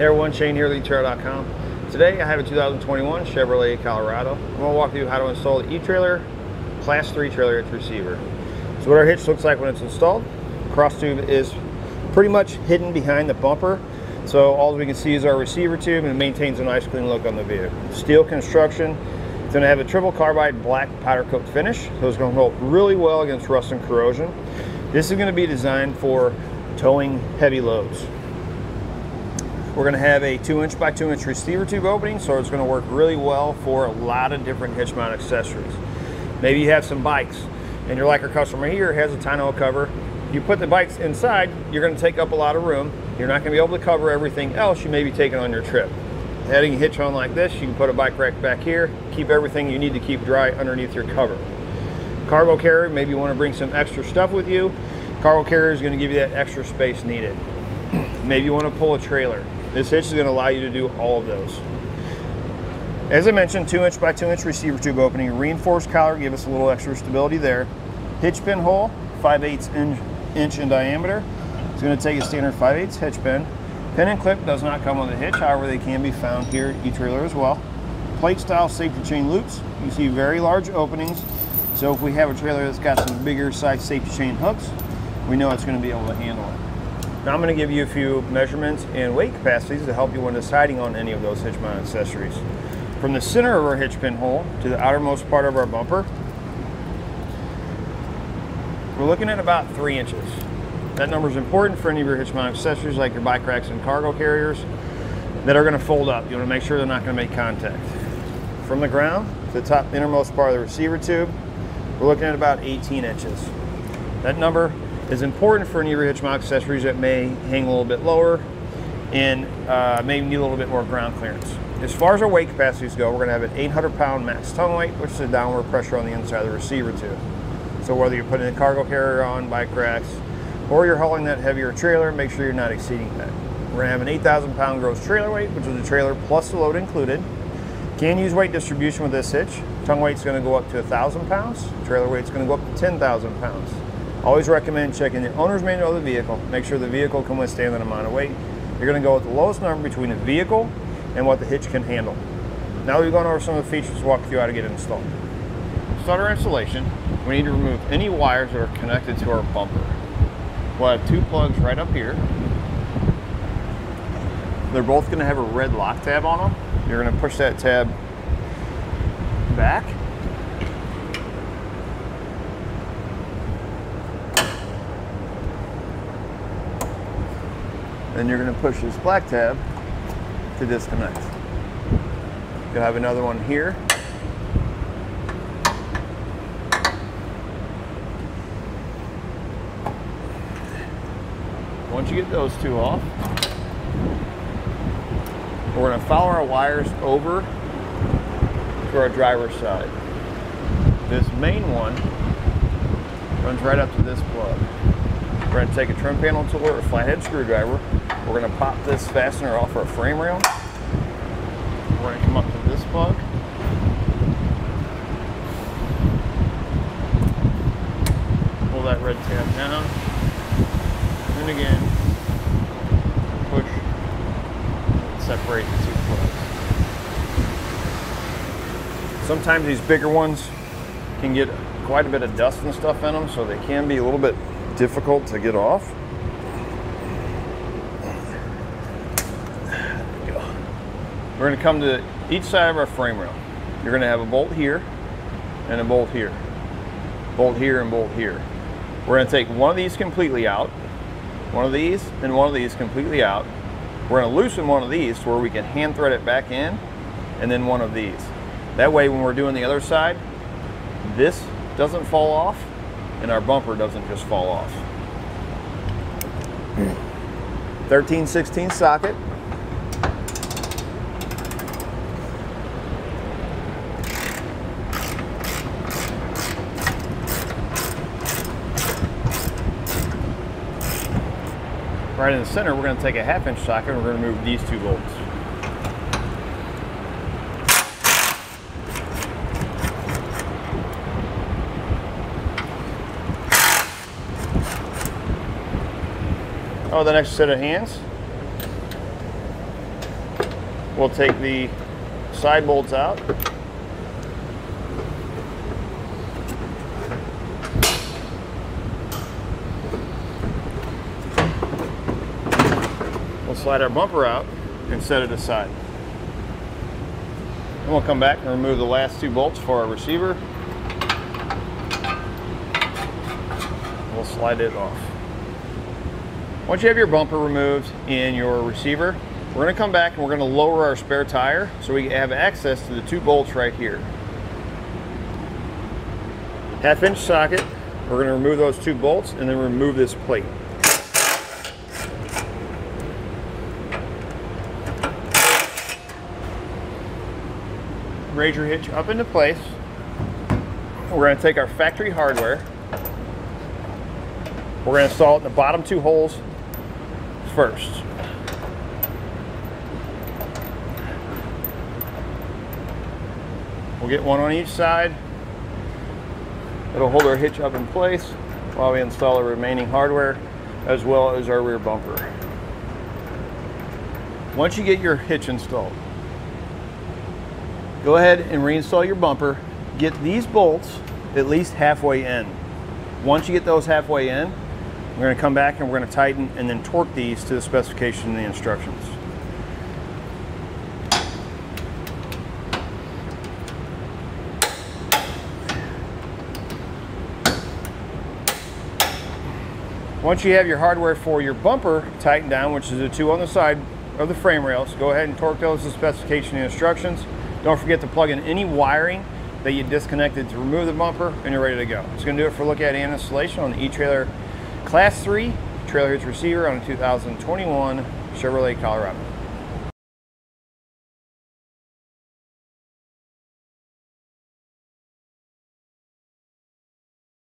Hey everyone, Shane here at eTrailer.com. Today I have a 2021 Chevrolet Colorado. I'm going to walk through how to install the eTrailer Class 3 trailer hitch receiver. So what our hitch looks like when it's installed. Cross tube is pretty much hidden behind the bumper, so all we can see is our receiver tube, and it maintains a nice clean look on the vehicle. Steel construction. It's going to have a triple carbide black powder coat finish, so it's going to hold really well against rust and corrosion. This is going to be designed for towing heavy loads. We're going to have a 2" by 2" receiver tube opening, so it's going to work really well for a lot of different hitch mount accessories. Maybe you have some bikes and you're like our customer here, has a tonneau cover. You put the bikes inside, you're going to take up a lot of room. You're not going to be able to cover everything else you may be taking on your trip. Adding a hitch on like this, you can put a bike rack back here, keep everything you need to keep dry underneath your cover. Cargo carrier, maybe you want to bring some extra stuff with you. Cargo carrier is going to give you that extra space needed. Maybe you want to pull a trailer. This hitch is going to allow you to do all of those. As I mentioned, 2" by 2" receiver tube opening, reinforced collar, give us a little extra stability there. Hitch pin hole, 5/8" in diameter. It's going to take a standard 5/8" hitch pin. Pin and clip does not come on the hitch, however they can be found here at eTrailer as well. Plate style safety chain loops. You see very large openings, so if we have a trailer that's got some bigger size safety chain hooks, we know it's going to be able to handle it. Now I'm going to give you a few measurements and weight capacities to help you when deciding on any of those hitch mount accessories. From the center of our hitch pin hole to the outermost part of our bumper, we're looking at about 3 inches. That number is important for any of your hitch mount accessories like your bike racks and cargo carriers that are going to fold up. You want to make sure they're not going to make contact. From the ground to the top innermost part of the receiver tube, we're looking at about 18 inches. That number is important for any of your hitch mount accessories that may hang a little bit lower and may need a little bit more ground clearance. As far as our weight capacities go, we're going to have an 800-pound max tongue weight, which is the downward pressure on the inside of the receiver tube. So whether you're putting a cargo carrier on, bike racks, or you're hauling that heavier trailer, make sure you're not exceeding that. We're going to have an 8,000-pound gross trailer weight, which is the trailer plus the load included. Can use weight distribution with this hitch. Tongue weight's going to go up to 1,000 pounds. Trailer weight's going to go up to 10,000 pounds. Always recommend checking the owner's manual of the vehicle. Make sure the vehicle can withstand that amount of weight. You're going to go with the lowest number between the vehicle and what the hitch can handle. Now that we've gone over some of the features, let's walk through how to get it installed. To start our installation, we need to remove any wires that are connected to our bumper. We'll have 2 plugs right up here. They're both going to have a red lock tab on them. You're going to push that tab back. Then you're going to push this black tab to disconnect. You'll have another one here. Once you get those 2 off, we're going to follow our wires over to our driver's side. This main one runs right up to this plug. We're going to take a trim panel tool or a flathead screwdriver. We're going to pop this fastener off our frame rail. We're going to come up to this plug. Pull that red tab down. And again, push and separate the 2 plugs. Sometimes these bigger ones can get quite a bit of dust and stuff in them, so they can be a little bit difficult to get off. We're going to come to each side of our frame rail. You're going to have a bolt here and a bolt here. Bolt here and bolt here. We're going to take one of these completely out, one of these, and one of these completely out. We're going to loosen one of these to where we can hand thread it back in, and then one of these. That way when we're doing the other side, this doesn't fall off and our bumper doesn't just fall off. 13/16 socket. Right in the center, we're going to take a 1/2" socket and we're going to move these 2 bolts. Oh, the next set of hands. We'll take the side bolts out. We'll slide our bumper out and set it aside. And we'll come back and remove the last two bolts for our receiver. We'll slide it off. Once you have your bumper removed and your receiver, we're going to come back and we're going to lower our spare tire so we have access to the two bolts right here. 1/2 inch socket, we're going to remove those two bolts and then remove this plate. Raise your hitch up into place. We're going to take our factory hardware. We're going to install it in the bottom two holes first. We'll get one on each side. It'll hold our hitch up in place while we install the remaining hardware as well as our rear bumper. Once you get your hitch installed, go ahead and reinstall your bumper. Get these bolts at least halfway in. Once you get those halfway in, we're going to come back and we're going to tighten and then torque these to the specification and the instructions. Once you have your hardware for your bumper tightened down, which is the two on the side of the frame rails, go ahead and torque those to the specification and instructions. Don't forget to plug in any wiring that you disconnected to remove the bumper, and you're ready to go. It's going to do it for a look at and installation on the eTrailer Class III trailer hitch receiver on a 2021 Chevrolet Colorado.